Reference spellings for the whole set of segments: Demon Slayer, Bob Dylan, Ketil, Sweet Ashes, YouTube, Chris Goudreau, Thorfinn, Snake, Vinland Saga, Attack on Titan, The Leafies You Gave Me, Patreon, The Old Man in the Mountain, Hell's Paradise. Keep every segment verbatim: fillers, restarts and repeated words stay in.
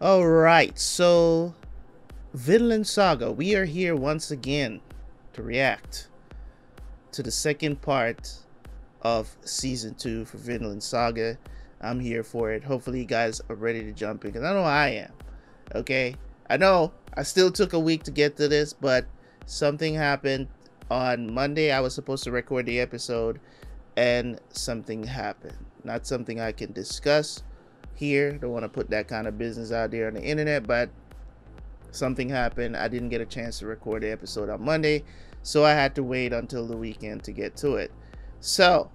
Alright, so Vinland Saga, we are here once again to react to the second part of season two for Vinland Saga. I'm here for it. Hopefully you guys are ready to jump in, because I know I am. Okay, I know I still took a week to get to this, but something happened on Monday. I was supposed to record the episode and something happened. Not something I can discuss here. Don't want to put that kind of business out there on the internet, but something happened. I didn't get a chance to record the episode on Monday, so I had to wait until the weekend to get to it. So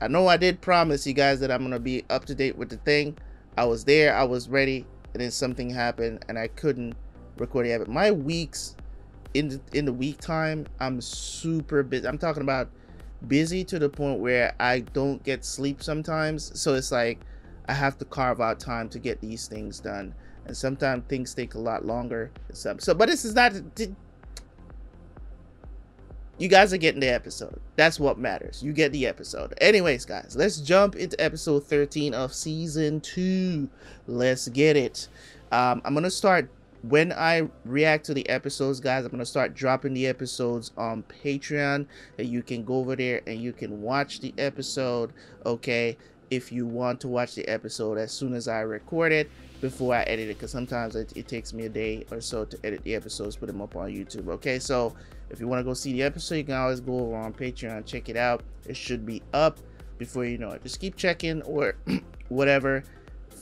I know I did promise you guys that I'm going to be up to date with the thing. I was there, I was ready, and then something happened and I couldn't record it. My weeks in the, in the week time, I'm super busy. I'm talking about busy to the point where I don't get sleep sometimes. So it's like I have to carve out time to get these things done, and sometimes things take a lot longer. So, so but this is not. You guys are getting the episode. That's what matters. You get the episode. Anyways, guys, let's jump into episode thirteen of season two. Let's get it. Um, I'm gonna start. When I react to the episodes, guys, I'm going to start dropping the episodes on Patreon, and you can go over there and you can watch the episode, okay, if you want to watch the episode as soon as I record it, before I edit it, because sometimes it, it takes me a day or so to edit the episodes, put them up on YouTube, okay? So if you want to go see the episode, you can always go over on Patreon, check it out. It should be up before you know it. Just keep checking or whatever.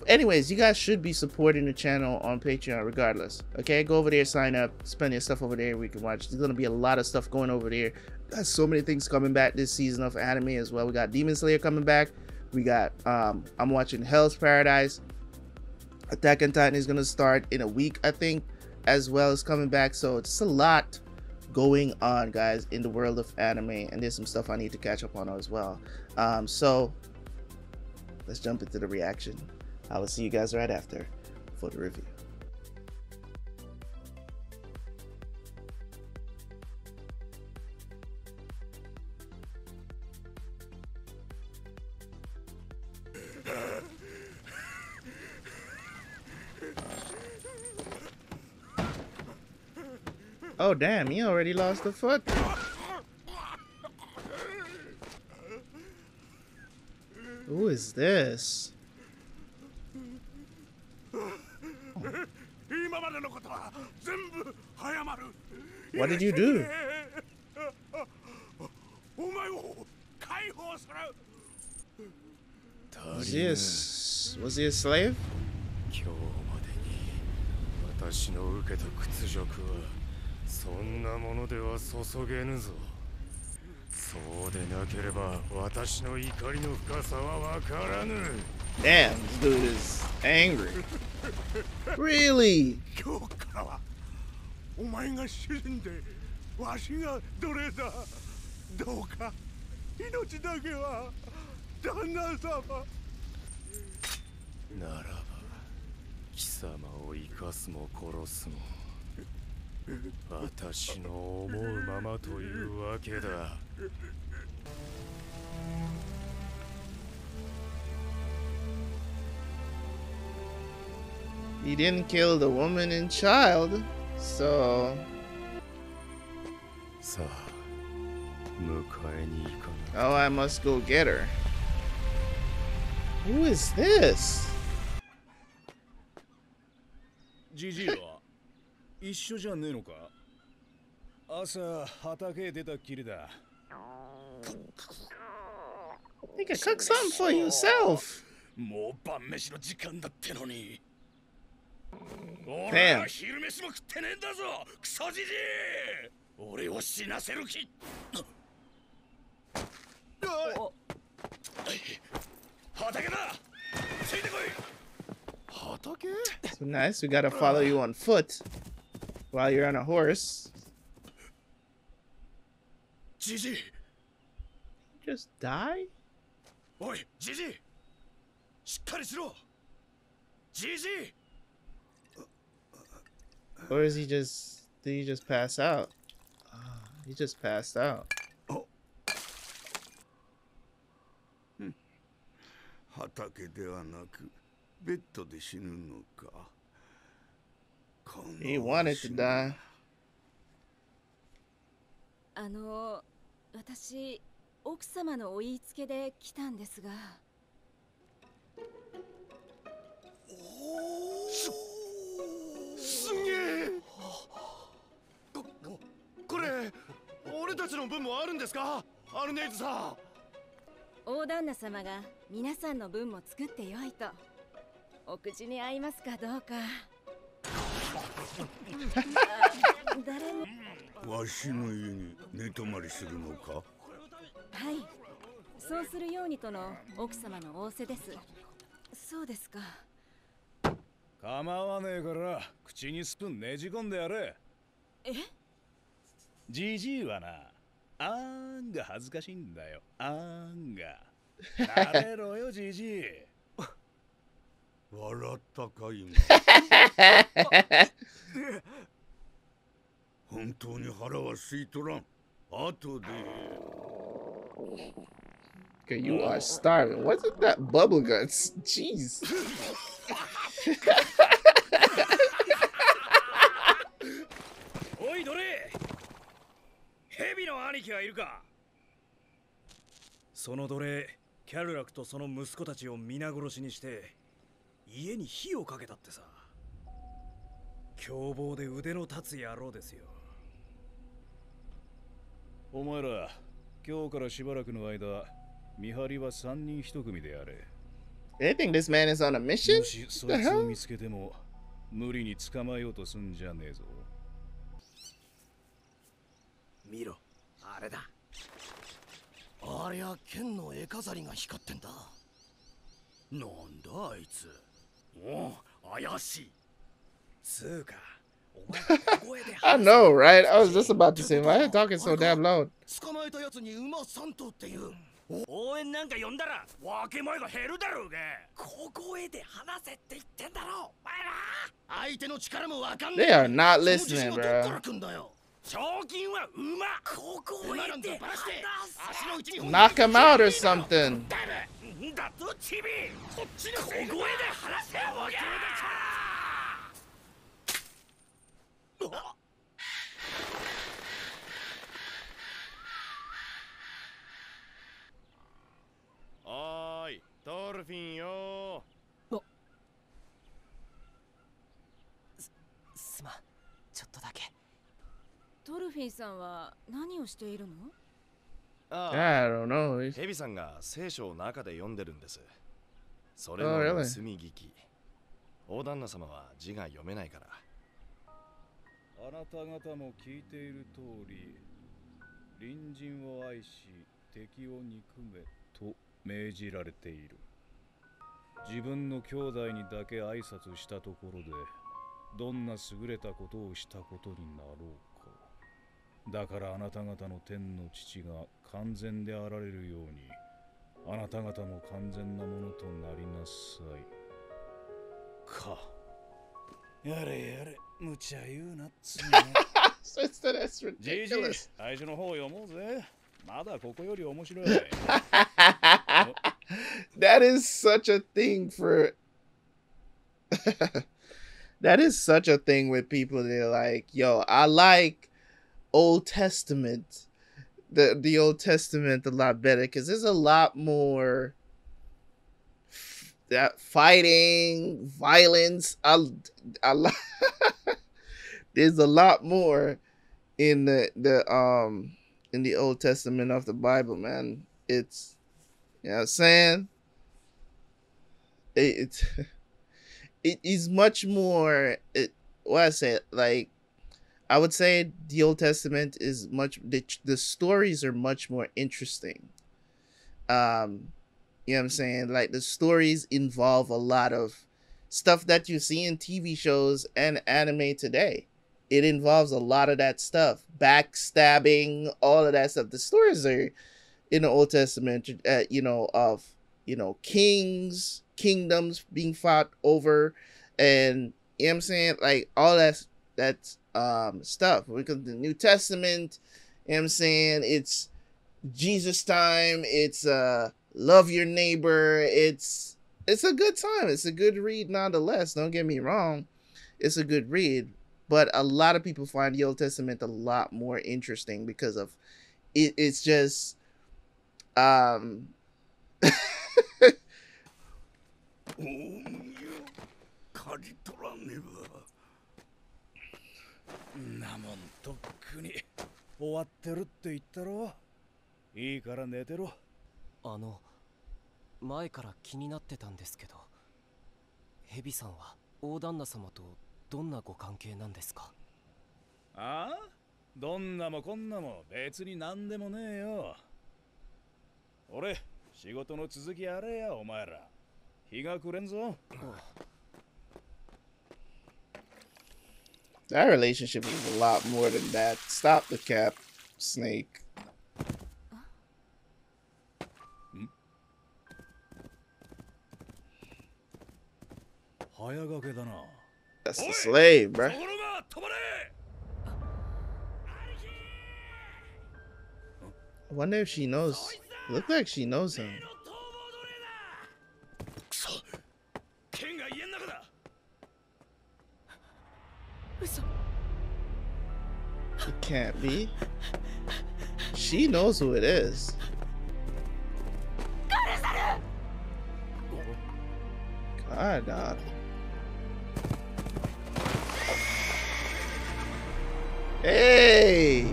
Anyways, you guys should be supporting the channel on Patreon regardless, okay? Go over there, sign up, spend your stuff over there. We can watch. There's gonna be a lot of stuff going over there. Got so many things coming back this season of anime as well. We got Demon Slayer coming back. We got um I'm watching Hell's Paradise. Attack on Titan is gonna start in a week, I think, as well as coming back. So it's just a lot going on, guys, in the world of anime, and there's some stuff I need to catch up on as well. Um so let's jump into the reaction. I will see you guys right after for the review. Oh damn, he already lost a foot. Who is this? What did you do? Was he a, was he a slave? Damn, this dude is angry. Really? He didn't kill the woman and child, so. Oh, I must go get her. Who is this? Gigi, you can cook something for yourself. Damn. So nice, we gotta follow you on foot while you're on a horse. Gigi, just die? Oi, Gigi, Gigi. Or is he just, did he just pass out? Oh, he just passed out. Oh. Hmm. Hatake de wa naku, bedde de shinu no ka. He wanted to die. Okay, you are starving. Wasn't that bubbleguts? Jeez. They think this man is on a mission? What the hell? I know, right? I was just about to say, why are you talking so damn loud? They are not listening, bro. Knock him out or something. I don't know. He's... Oh, really? Sister, that's ridiculous. That is such a thing for that is such a thing with people. They're like, yo, I like Old Testament, the the Old Testament a lot better because there's a lot more f that fighting, violence. I, I there's a lot more in the the um in the Old Testament of the Bible, man. It's, you know what I'm saying, it it, it is much more. It what I say like. I would say the Old Testament is much, the, the stories are much more interesting. Um, you know what I'm saying? Like the stories involve a lot of stuff that you see in T V shows and anime today. It involves a lot of that stuff. Backstabbing, all of that stuff. The stories are in the Old Testament, uh, you know, of, you know, kings, kingdoms being fought over. And, you know what I'm saying? Like all that, that's, um stuff. Because the New Testament, you know what I'm saying, it's Jesus time, it's uh love your neighbor, it's it's a good time, it's a good read nonetheless, don't get me wrong, it's a good read, But a lot of people find the Old Testament a lot more interesting because of it. It's just um That relationship is a lot more than that. Stop the cap, Snake. Hmm? That's the slave, bruh. I wonder if she knows. It looked like she knows him. It can't be. She knows who it is. God, God. Hey,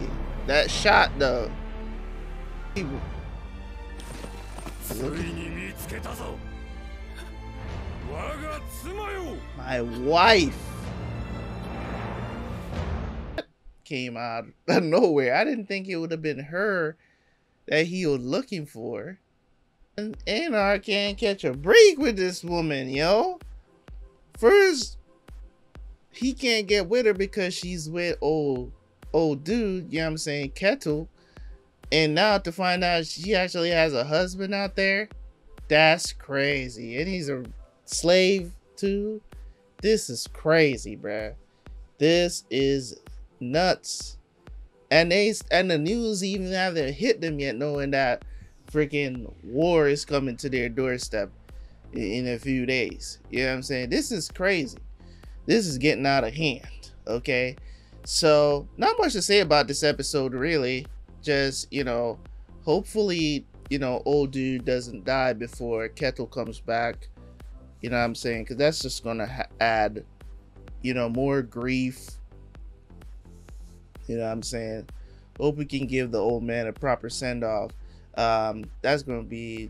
that shot though. My wife came out of nowhere. I didn't think it would have been her that he was looking for. And, and I can't catch a break with this woman, yo. First, he can't get with her because she's with old old dude, you know what I'm saying, Ketil. And now to find out she actually has a husband out there, that's crazy. And he's a slave too. This is crazy, bruh. This is nuts. And they and the news even haven't hit them yet, knowing that freaking war is coming to their doorstep in a few days. You know what I'm saying? This is crazy. This is getting out of hand. Okay. So not much to say about this episode, really. Just, you know, hopefully, you know, old dude doesn't die before Ketil comes back. You know what I'm saying? Because that's just going to add, you know, more grief. You know what I'm saying? Hope we can give the old man a proper send-off. Um, that's going to be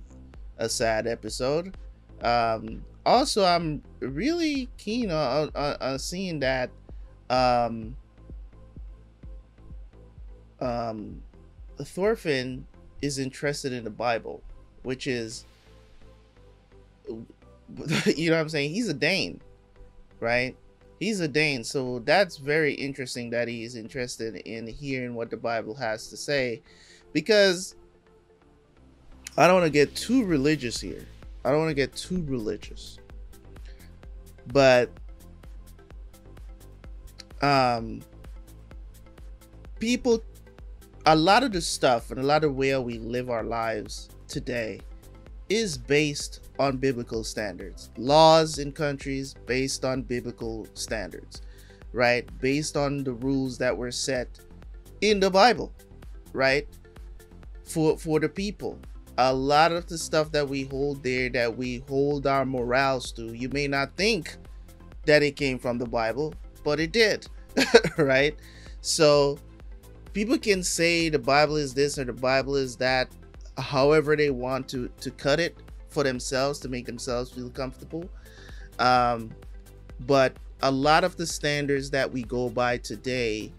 a sad episode. Um, also, I'm really keen on, on, on seeing that um, um, Thorfinn is interested in the Bible, which is, you know what I'm saying? He's a Dane, right? He's a Dane, so that's very interesting that he's interested in hearing what the Bible has to say, because I don't want to get too religious here. I don't want to get too religious, but um, people, a lot of the stuff and a lot of where we live our lives today is based on biblical standards. Laws in countries based on biblical standards, right? Based on the rules that were set in the Bible, right? For, for the people. A lot of the stuff that we hold there, that we hold our morals to, you may not think that it came from the Bible, but it did, right? So people can say the Bible is this or the Bible is that, however they want to, to cut it for themselves to make themselves feel comfortable. Um, but a lot of the standards that we go by today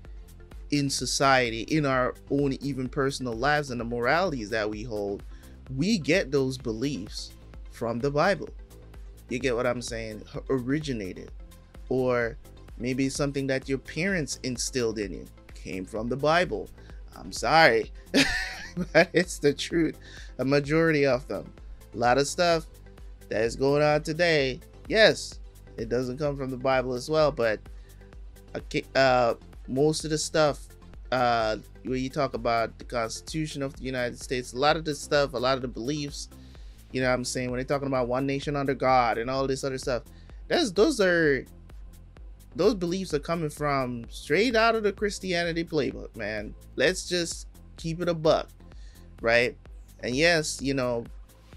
in society, in our own even personal lives and the moralities that we hold, we get those beliefs from the Bible. You get what I'm saying? Originated, or maybe something that your parents instilled in you, came from the Bible. I'm sorry, but it's the truth. A majority of them, a lot of stuff that is going on today, yes, it doesn't come from the Bible as well, but uh, most of the stuff uh where you talk about the Constitution of the United States, a lot of this stuff, a lot of the beliefs, you know what I'm saying, when they're talking about one nation under God and all this other stuff, that's those are those beliefs are coming from straight out of the Christianity playbook, man. Let's just keep it a buck, right? And yes, you know,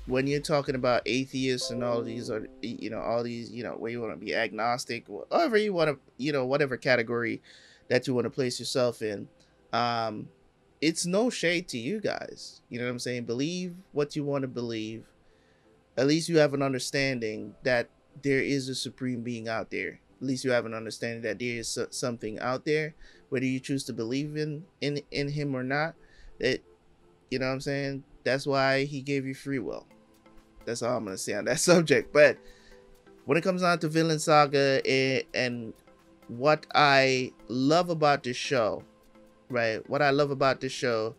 when you're talking about atheists and all these, or you know, all these, you know, where you want to be agnostic, whatever you want to, you know, whatever category that you want to place yourself in, um, it's no shade to you guys. You know what I'm saying? Believe what you want to believe. At least you have an understanding that there is a supreme being out there. At least you have an understanding that there is something out there, whether you choose to believe in in in him or not. It, you know what I'm saying? That's why he gave you free will. That's all I'm gonna say on that subject. But when it comes down to Vinland Saga and, and what I love about this show, right? What I love about this show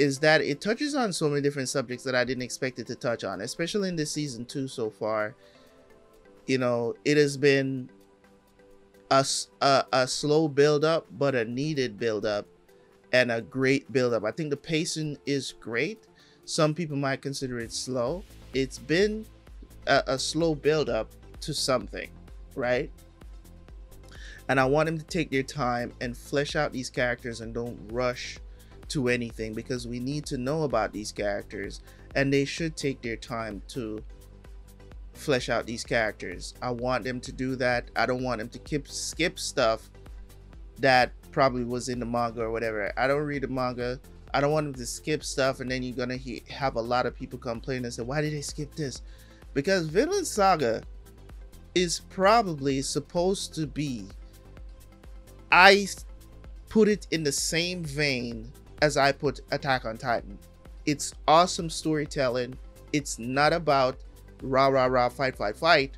is that it touches on so many different subjects that I didn't expect it to touch on, especially in this season two so far. You know, it has been a, a, a slow build up, but a needed build up and a great build up. I think the pacing is great. Some people might consider it slow. It's been a, a slow build up to something, right? And I want them to take their time and flesh out these characters and don't rush to anything, because we need to know about these characters and they should take their time to flesh out these characters. I want them to do that. I don't want them to keep skip stuff that probably was in the manga or whatever. I don't read the manga. I don't want them to skip stuff, and then you're gonna he have a lot of people complain and say, why did they skip this? Because Vinland Saga is probably supposed to be, I put it in the same vein as I put Attack on Titan. It's awesome storytelling. It's not about rah rah rah fight fight fight.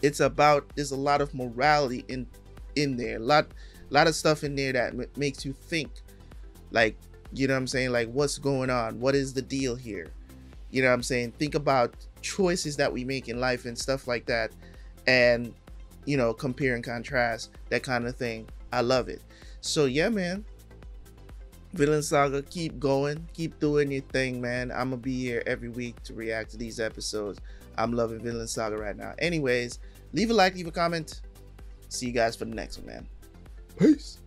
It's about, there's a lot of morality in in there, a lot a lot of stuff in there that m makes you think. Like, you know what I'm saying? Like, what's going on? What is the deal here? You know what I'm saying? Think about choices that we make in life and stuff like that. And, you know, compare and contrast, that kind of thing. I love it. So, yeah, man. Vinland Saga, keep going. Keep doing your thing, man. I'm going to be here every week to react to these episodes. I'm loving Vinland Saga right now. Anyways, leave a like, leave a comment. See you guys for the next one, man. Peace.